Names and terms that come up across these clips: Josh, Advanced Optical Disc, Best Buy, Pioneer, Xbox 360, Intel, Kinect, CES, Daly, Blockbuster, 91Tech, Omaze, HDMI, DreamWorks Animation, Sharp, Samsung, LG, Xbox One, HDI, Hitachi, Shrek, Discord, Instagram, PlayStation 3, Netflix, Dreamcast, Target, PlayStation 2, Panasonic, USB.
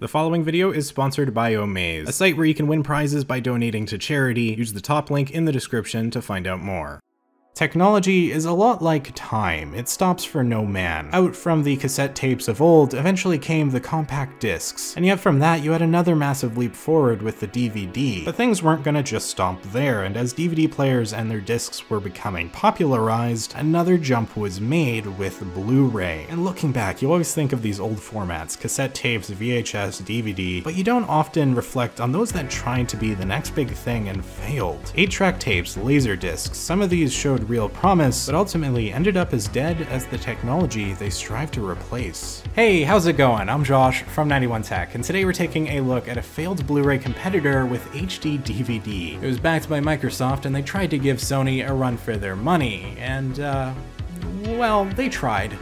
The following video is sponsored by Omaze, a site where you can win prizes by donating to charity. Use the top link in the description to find out more. Technology is a lot like time, it stops for no man. Out from the cassette tapes of old eventually came the compact discs, and yet from that you had another massive leap forward with the DVD. But things weren't gonna just stop there, and as DVD players and their discs were becoming popularized, another jump was made with Blu-ray. And looking back, you always think of these old formats, cassette tapes, VHS, DVD, but you don't often reflect on those that tried to be the next big thing and failed. 8-track tapes, laser discs, some of these showed real promise, but ultimately ended up as dead as the technology they strive to replace. Hey, how's it going? I'm Josh from 91Tech, and today we're taking a look at a failed Blu-ray competitor with HD DVD. It was backed by Microsoft, and they tried to give Sony a run for their money, and well, they tried.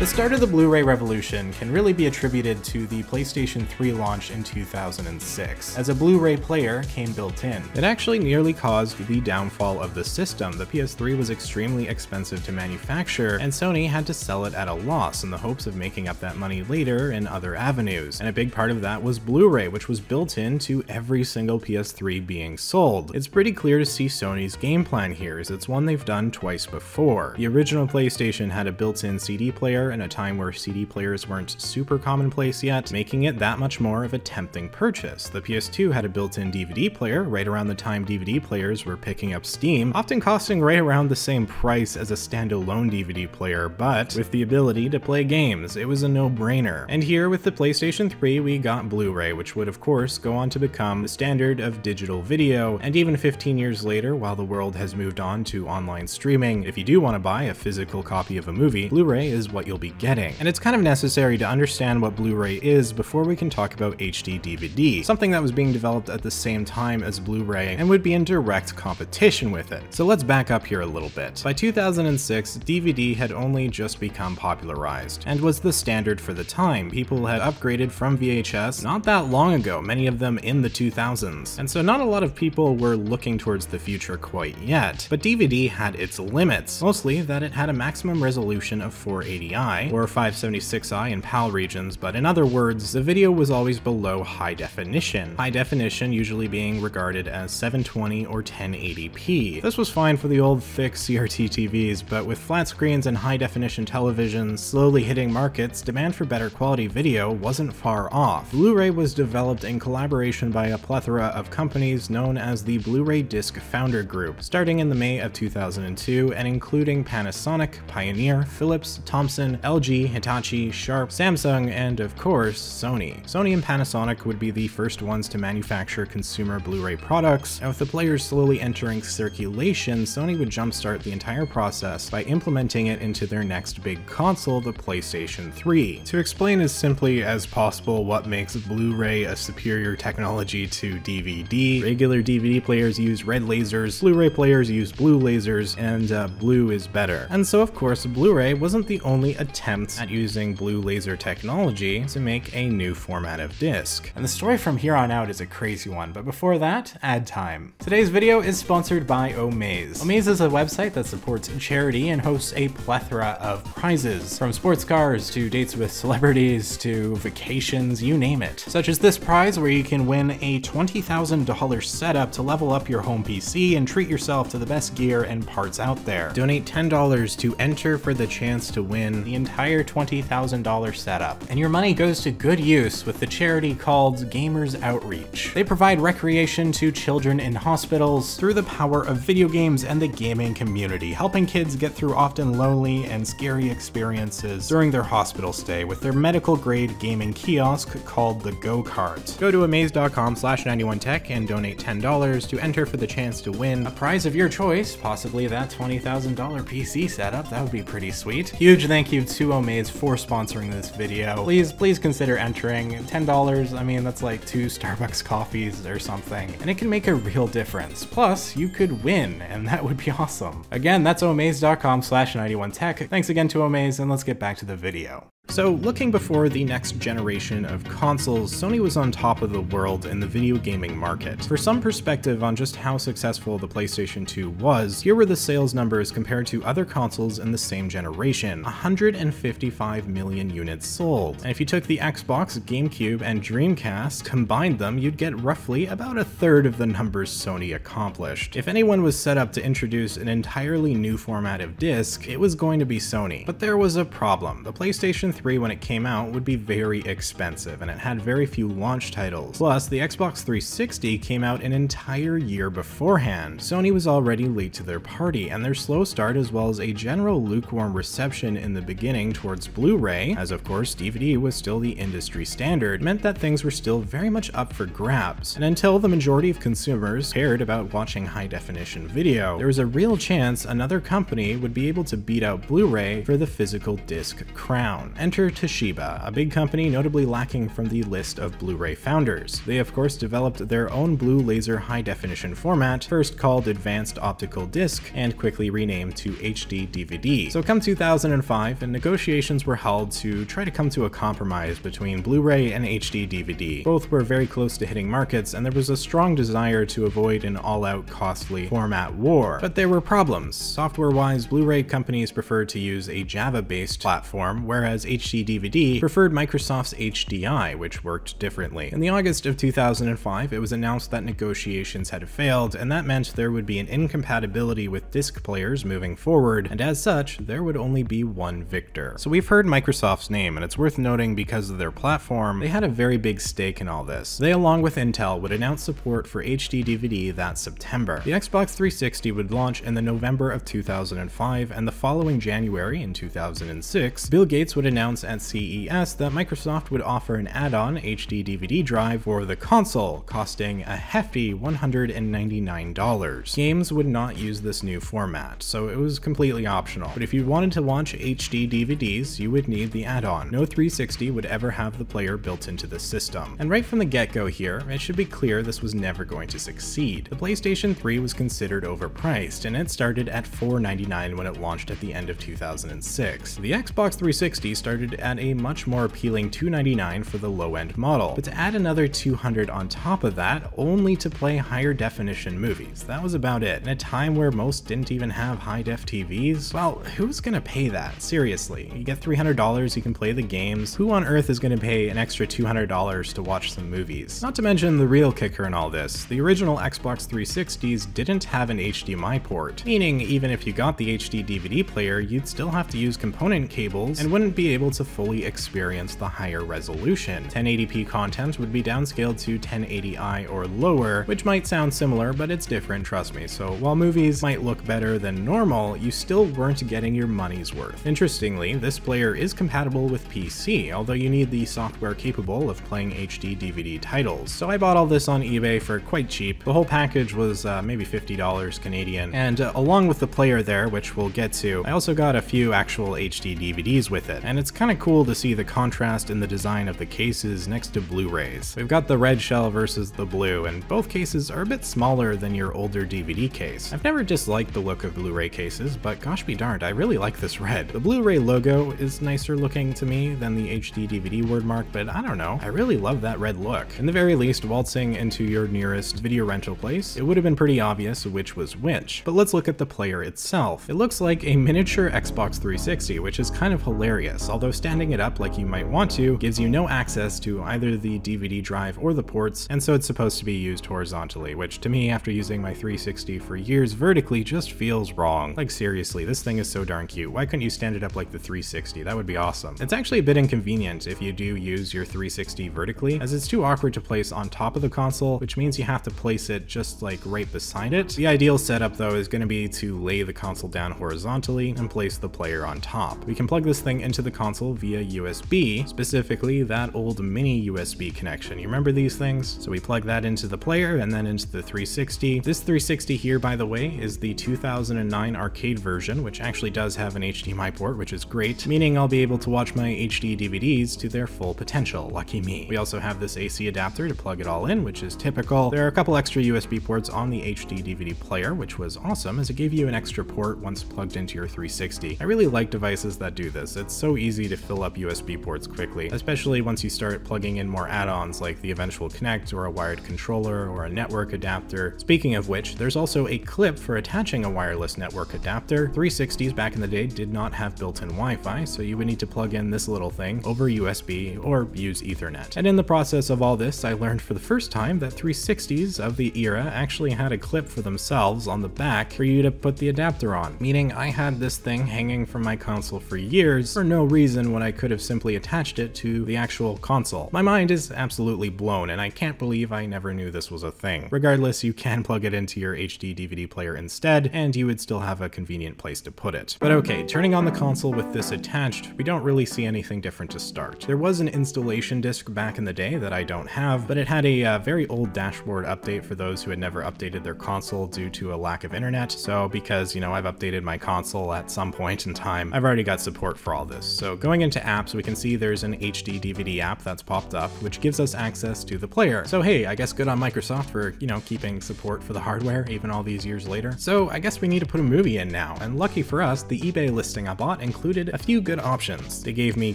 The start of the Blu-ray revolution can really be attributed to the PlayStation 3 launch in 2006, as a Blu-ray player came built in. It actually nearly caused the downfall of the system. The PS3 was extremely expensive to manufacture, and Sony had to sell it at a loss in the hopes of making up that money later in other avenues. And a big part of that was Blu-ray, which was built into every single PS3 being sold. It's pretty clear to see Sony's game plan here, as it's one they've done twice before. The original PlayStation had a built-in CD player, in a time where CD players weren't super commonplace yet, making it that much more of a tempting purchase. The PS2 had a built-in DVD player right around the time DVD players were picking up steam, often costing right around the same price as a standalone DVD player, but with the ability to play games. It was a no-brainer. And here with the PlayStation 3, we got Blu-ray, which would of course go on to become the standard of digital video, and even 15 years later, while the world has moved on to online streaming, if you do want to buy a physical copy of a movie, Blu-ray is what you'll be getting. And it's kind of necessary to understand what Blu-ray is before we can talk about HD DVD, something that was being developed at the same time as Blu-ray and would be in direct competition with it. So let's back up here a little bit. By 2006, DVD had only just become popularized and was the standard for the time. People had upgraded from VHS not that long ago, many of them in the 2000s. And so not a lot of people were looking towards the future quite yet, but DVD had its limits, mostly that it had a maximum resolution of 480i. Or 576i in PAL regions, but in other words, the video was always below high definition. High definition usually being regarded as 720 or 1080p. This was fine for the old thick CRT TVs, but with flat screens and high definition television slowly hitting markets, demand for better quality video wasn't far off. Blu-ray was developed in collaboration by a plethora of companies known as the Blu-ray Disc Founder Group, starting in the May of 2002 and including Panasonic, Pioneer, Philips, Thomson, LG, Hitachi, Sharp, Samsung, and of course, Sony. Sony and Panasonic would be the first ones to manufacture consumer Blu-ray products, and with the players slowly entering circulation, Sony would jumpstart the entire process by implementing it into their next big console, the PlayStation 3. To explain as simply as possible what makes Blu-ray a superior technology to DVD, regular DVD players use red lasers, Blu-ray players use blue lasers, and blue is better. And so of course, Blu-ray wasn't the only attempts at using blue laser technology to make a new format of disc. And the story from here on out is a crazy one, but before that, ad time. Today's video is sponsored by Omaze. Omaze is a website that supports charity and hosts a plethora of prizes, from sports cars to dates with celebrities to vacations, you name it. Such as this prize where you can win a $20,000 setup to level up your home PC and treat yourself to the best gear and parts out there. Donate $10 to enter for the chance to win the entire $20,000 setup, and your money goes to good use with the charity called Gamers Outreach. They provide recreation to children in hospitals through the power of video games and the gaming community, helping kids get through often lonely and scary experiences during their hospital stay with their medical-grade gaming kiosk called the Go-Kart. Go to amaze.com/91tech and donate $10 to enter for the chance to win a prize of your choice, possibly that $20,000 PC setup. That would be pretty sweet. Huge thank you to Omaze for sponsoring this video. Please consider entering. $10, I mean, that's like 2 Starbucks coffees or something, and it can make a real difference. Plus, you could win, and that would be awesome. Again, that's omaze.com/91tech. Thanks again to Omaze, and let's get back to the video. So looking before the next generation of consoles, Sony was on top of the world in the video gaming market. For some perspective on just how successful the PlayStation 2 was, here were the sales numbers compared to other consoles in the same generation. 155 million units sold. And if you took the Xbox, GameCube, and Dreamcast, combined them, you'd get roughly about a third of the numbers Sony accomplished. If anyone was set up to introduce an entirely new format of disc, it was going to be Sony. But there was a problem. The PlayStation 3 when it came out would be very expensive, and it had very few launch titles. Plus, the Xbox 360 came out an entire year beforehand. Sony was already late to their party, and their slow start as well as a general lukewarm reception in the beginning towards Blu-ray, as of course DVD was still the industry standard, meant that things were still very much up for grabs. And until the majority of consumers cared about watching high-definition video, there was a real chance another company would be able to beat out Blu-ray for the physical disc crown. Enter Toshiba, a big company notably lacking from the list of Blu-ray founders. They of course developed their own blue laser high-definition format, first called Advanced Optical Disc, and quickly renamed to HD DVD. So come 2005, and negotiations were held to try to come to a compromise between Blu-ray and HD DVD. Both were very close to hitting markets, and there was a strong desire to avoid an all-out costly format war. But there were problems. Software-wise, Blu-ray companies preferred to use a Java-based platform, whereas HD DVD preferred Microsoft's HDI, which worked differently. In the August of 2005, it was announced that negotiations had failed, and that meant there would be an incompatibility with disc players moving forward, and as such, there would only be one victor. So we've heard Microsoft's name, and it's worth noting because of their platform, they had a very big stake in all this. They, along with Intel, would announce support for HD DVD that September. The Xbox 360 would launch in the November of 2005, and the following January in 2006, Bill Gates would announce at CES that Microsoft would offer an add-on HD DVD drive for the console, costing a hefty $199. Games would not use this new format, so it was completely optional. But if you wanted to watch HD DVDs, you would need the add-on. No 360 would ever have the player built into the system. And right from the get-go here, it should be clear this was never going to succeed. The PlayStation 3 was considered overpriced, and it started at $499 when it launched at the end of 2006. The Xbox 360 started at a much more appealing $299 for the low-end model, but to add another $200 on top of that only to play higher definition movies. That was about it. In a time where most didn't even have high-def TVs, well, who's gonna pay that? Seriously, you get $300, you can play the games. Who on earth is gonna pay an extra $200 to watch some movies? Not to mention the real kicker in all this. The original Xbox 360s didn't have an HDMI port, meaning even if you got the HD DVD player, you'd still have to use component cables and wouldn't be able to fully experience the higher resolution. 1080p content would be downscaled to 1080i or lower, which might sound similar, but it's different, trust me. So while movies might look better than normal, you still weren't getting your money's worth. Interestingly, this player is compatible with PC, although you need the software capable of playing HD DVD titles. So I bought all this on eBay for quite cheap. The whole package was maybe $50 Canadian, and along with the player there, which we'll get to, I also got a few actual HD DVDs with it, and it's kind of cool to see the contrast in the design of the cases next to Blu-rays. We've got the red shell versus the blue, and both cases are a bit smaller than your older DVD case. I've never disliked the look of Blu-ray cases, but gosh be darned, I really like this red. The Blu-ray logo is nicer looking to me than the HD DVD wordmark, but I don't know, I really love that red look. In the very least, waltzing into your nearest video rental place, it would have been pretty obvious which was which. But let's look at the player itself. It looks like a miniature Xbox 360, which is kind of hilarious, although standing it up like you might want to gives you no access to either the DVD drive or the ports, and so it's supposed to be used horizontally, which to me, after using my 360 for years vertically, just feels wrong. Like seriously, this thing is so darn cute. Why couldn't you stand it up like the 360? That would be awesome. It's actually a bit inconvenient if you do use your 360 vertically, as it's too awkward to place on top of the console, which means you have to place it just like right beside it. The ideal setup though is going to be to lay the console down horizontally and place the player on top. We can plug this thing into the console via USB, specifically that old mini USB connection. You remember these things? So we plug that into the player and then into the 360. This 360 here, by the way, is the 2009 arcade version, which actually does have an HDMI port, which is great, meaning I'll be able to watch my HD DVDs to their full potential. Lucky me. We also have this AC adapter to plug it all in, which is typical. There are a couple extra USB ports on the HD DVD player, which was awesome as it gave you an extra port once plugged into your 360. I really like devices that do this. It's so easy easy to fill up USB ports quickly, especially once you start plugging in more add-ons like the eventual Kinect or a wired controller or a network adapter. Speaking of which, there's also a clip for attaching a wireless network adapter. 360s back in the day did not have built-in Wi-Fi, so you would need to plug in this little thing over USB or use Ethernet. And in the process of all this, I learned for the first time that 360s of the era actually had a clip for themselves on the back for you to put the adapter on, meaning I had this thing hanging from my console for years for no reason when I could have simply attached it to the actual console. My mind is absolutely blown, and I can't believe I never knew this was a thing. Regardless, you can plug it into your HD DVD player instead, and you would still have a convenient place to put it. But okay, turning on the console with this attached, we don't really see anything different to start. There was an installation disc back in the day that I don't have, but it had a very old dashboard update for those who had never updated their console due to a lack of internet. So because, you know, I've updated my console at some point in time, I've already got support for all this. So going into apps, we can see there's an HD DVD app that's popped up, which gives us access to the player. So hey, I guess good on Microsoft for, you know, keeping support for the hardware even all these years later. So I guess we need to put a movie in now. And lucky for us, the eBay listing I bought included a few good options. They gave me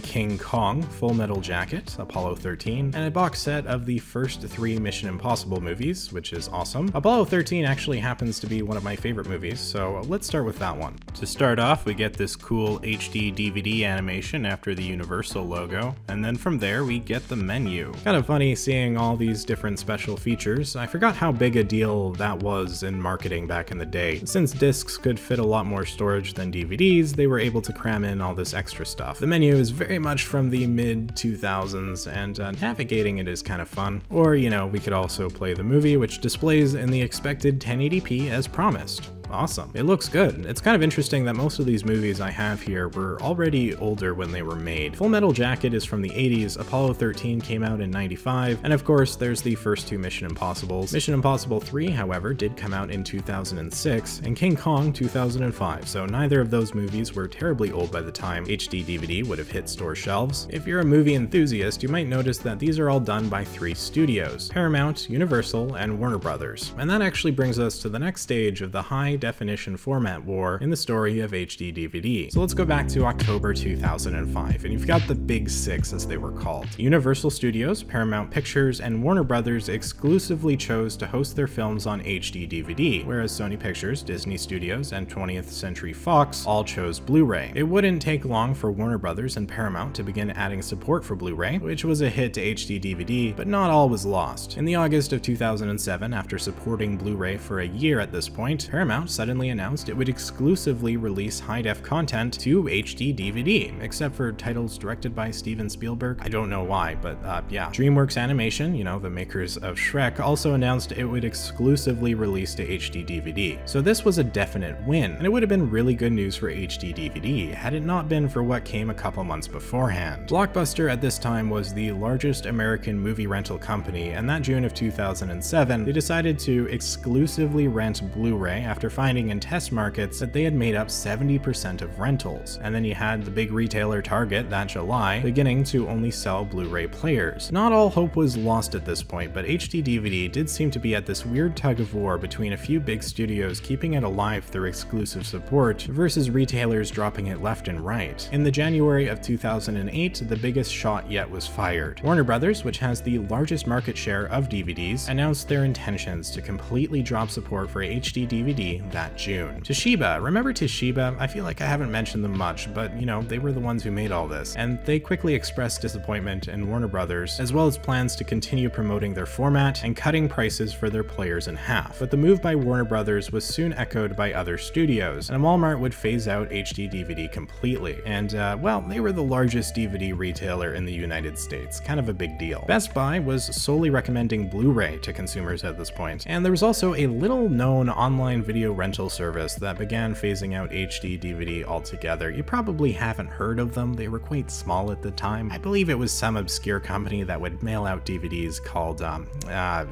King Kong, Full Metal Jacket, Apollo 13, and a box set of the first 3 Mission Impossible movies, which is awesome. Apollo 13 actually happens to be one of my favorite movies, so let's start with that one. To start off, we get this cool HD DVD animation after the Universal logo, and then from there we get the menu. Kind of funny seeing all these different special features. I forgot how big a deal that was in marketing back in the day. Since discs could fit a lot more storage than DVDs, they were able to cram in all this extra stuff. The menu is very much from the mid-2000s, and navigating it is kind of fun. Or, you know, we could also play the movie, which displays in the expected 1080p as promised. Awesome. It looks good. It's kind of interesting that most of these movies I have here were already older when they were made. Full Metal Jacket is from the 80s, Apollo 13 came out in 95, and of course there's the first 2 Mission Impossibles. Mission Impossible 3, however, did come out in 2006, and King Kong 2005, so neither of those movies were terribly old by the time HD DVD would have hit store shelves. If you're a movie enthusiast, you might notice that these are all done by 3 studios: Paramount, Universal, and Warner Brothers. And that actually brings us to the next stage of the high definition format war in the story of HD DVD. So let's go back to October 2005, and you've got the Big Six, as they were called. Universal Studios, Paramount Pictures, and Warner Brothers exclusively chose to host their films on HD DVD, whereas Sony Pictures, Disney Studios, and 20th Century Fox all chose Blu-ray. It wouldn't take long for Warner Brothers and Paramount to begin adding support for Blu-ray, which was a hit to HD DVD, but not all was lost. In the August of 2007, after supporting Blu-ray for a year at this point, Paramount suddenly announced it would exclusively release high-def content to HD DVD, except for titles directed by Steven Spielberg. I don't know why, but yeah. DreamWorks Animation, you know, the makers of Shrek, also announced it would exclusively release to HD DVD. So this was a definite win, and it would have been really good news for HD DVD had it not been for what came a couple months beforehand. Blockbuster at this time was the largest American movie rental company, and that June of 2007, they decided to exclusively rent Blu-ray after finding in test markets that they had made up 70% of rentals. And then you had the big retailer Target that July beginning to only sell Blu-ray players. Not all hope was lost at this point, but HD DVD did seem to be at this weird tug of war between a few big studios keeping it alive through exclusive support versus retailers dropping it left and right. In the January of 2008, the biggest shot yet was fired. Warner Brothers, which has the largest market share of DVDs, announced their intentions to completely drop support for HD DVD that June. Toshiba, remember Toshiba? I feel like I haven't mentioned them much, but you know, they were the ones who made all this, and they quickly expressed disappointment in Warner Brothers, as well as plans to continue promoting their format and cutting prices for their players in half. But the move by Warner Brothers was soon echoed by other studios, and Walmart would phase out HD DVD completely. And well, they were the largest DVD retailer in the United States, kind of a big deal. Best Buy was solely recommending Blu-ray to consumers at this point, and there was also a little known online video rental service that began phasing out HD DVD altogether. You probably haven't heard of them, they were quite small at the time. I believe it was some obscure company that would mail out DVDs called,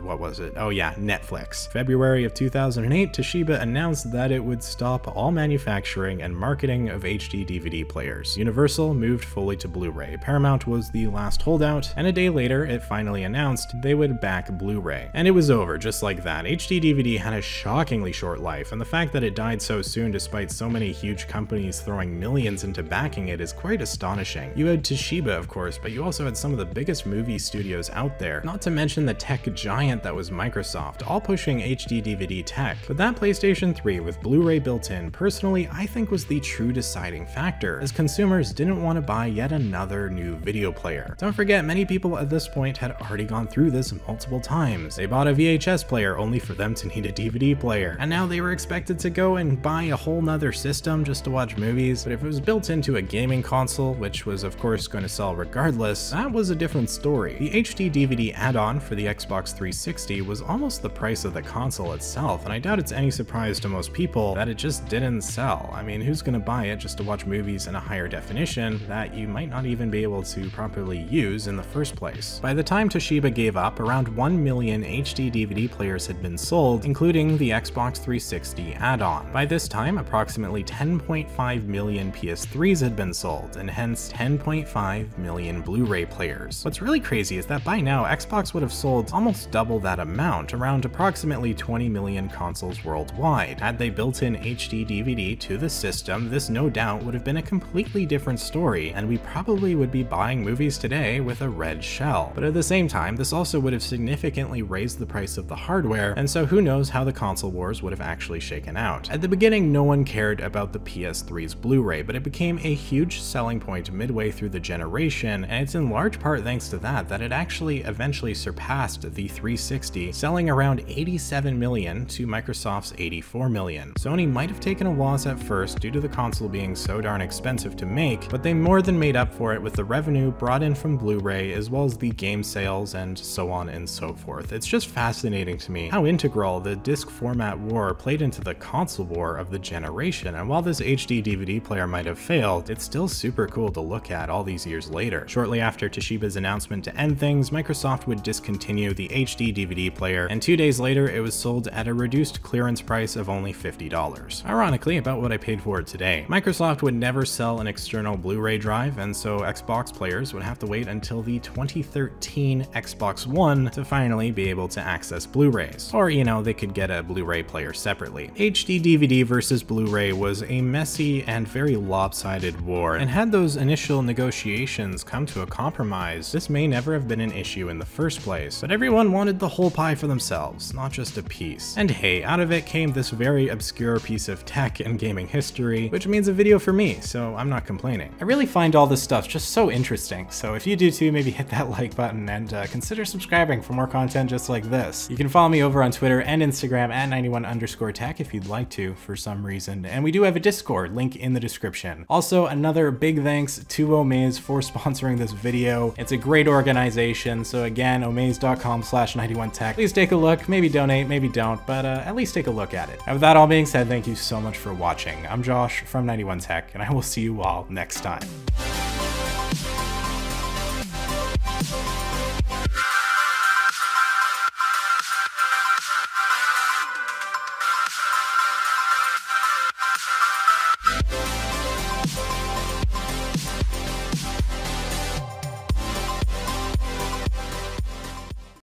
what was it? Oh yeah, Netflix. February of 2008, Toshiba announced that it would stop all manufacturing and marketing of HD DVD players. Universal moved fully to Blu-ray, Paramount was the last holdout, and a day later it finally announced they would back Blu-ray. And it was over, just like that. HD DVD had a shockingly short life, and the fact that it died so soon despite so many huge companies throwing millions into backing it is quite astonishing. You had Toshiba, of course, but you also had some of the biggest movie studios out there, not to mention the tech giant that was Microsoft, all pushing HD DVD tech. But that PlayStation 3 with Blu-ray built-in, personally, I think was the true deciding factor, as consumers didn't want to buy yet another new video player. Don't forget, many people at this point had already gone through this multiple times. They bought a VHS player only for them to need a DVD player, and now they were expected to go and buy a whole nother system just to watch movies. But if it was built into a gaming console, which was of course going to sell regardless, that was a different story. The HD DVD add-on for the Xbox 360 was almost the price of the console itself, and I doubt it's any surprise to most people that it just didn't sell. I mean, who's going to buy it just to watch movies in a higher definition that you might not even be able to properly use in the first place? By the time Toshiba gave up, around 1 million HD DVD players had been sold, including the Xbox 360 add-on. By this time, approximately 10.5 million PS3s had been sold, and hence 10.5 million Blu-ray players. What's really crazy is that by now, Xbox would have sold almost double that amount, around approximately 20 million consoles worldwide. Had they built in HD DVD to the system, this no doubt would have been a completely different story, and we probably would be buying movies today with a red shell. But at the same time, this also would have significantly raised the price of the hardware, and so who knows how the console wars would have actually shaken out. At the beginning, no one cared about the PS3's Blu-ray, but it became a huge selling point midway through the generation, and it's in large part thanks to that it actually eventually surpassed the 360, selling around 87 million to Microsoft's 84 million. Sony might have taken a loss at first due to the console being so darn expensive to make, but they more than made up for it with the revenue brought in from Blu-ray, as well as the game sales and so on and so forth. It's just fascinating to me how integral the disc format war played into the console war of the generation, and while this HD DVD player might have failed, it's still super cool to look at all these years later. Shortly after Toshiba's announcement to end things, Microsoft would discontinue the HD DVD player, and 2 days later it was sold at a reduced clearance price of only $50. Ironically, about what I paid for it today. Microsoft would never sell an external Blu-ray drive, and so Xbox players would have to wait until the 2013 Xbox One to finally be able to access Blu-rays. Or, you know, they could get a Blu-ray player separately. HD DVD versus Blu-ray was a messy and very lopsided war, and had those initial negotiations come to a compromise, this may never have been an issue in the first place. But everyone wanted the whole pie for themselves, not just a piece. And hey, out of it came this very obscure piece of tech and gaming history, which means a video for me, so I'm not complaining. I really find all this stuff just so interesting, so if you do too, maybe hit that like button and consider subscribing for more content just like this. You can follow me over on Twitter and Instagram at 91_tech if you'd like to, for some reason, and we do have a Discord, link in the description. Also, another big thanks to Omaze for sponsoring this video. It's a great organization, so again, omaze.com/91tech. Please take a look, maybe donate, maybe don't, but at least take a look at it. And with that all being said, thank you so much for watching. I'm Josh from 91tech, and I will see you all next time.